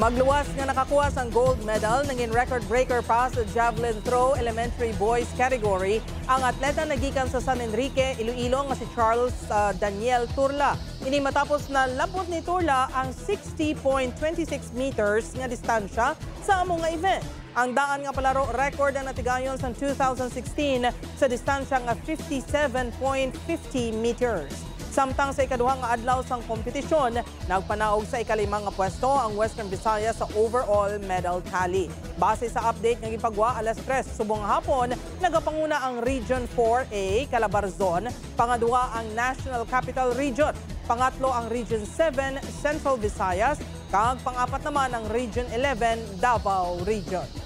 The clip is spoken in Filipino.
Magluwas nga nakakuha sang gold medal ng record-breaker pa sa Javelin Throw Elementary Boys Category ang atleta na gikan sa San Enrique, Iloilo nga si Charles Daniel Turla. Ini matapos na labot ni Turla ang 60.26 meters nga distansya sa among nga event. Ang daan nga palaro record na natigayon sa 2016 sa distansya nga 57.50 meters. Samtang sa ikaduhang nga adlaw sang kompetisyon, nagpanaog sa ikalimang nga pwesto ang Western Visayas sa overall medal tally. Base sa update nga gipagwa alas 3 subong hapon, nagapanguna ang Region 4A, Calabarzon, pangadua ang National Capital Region, pangatlo ang Region 7, Central Visayas, kag pang-apat naman ang Region 11, Davao Region.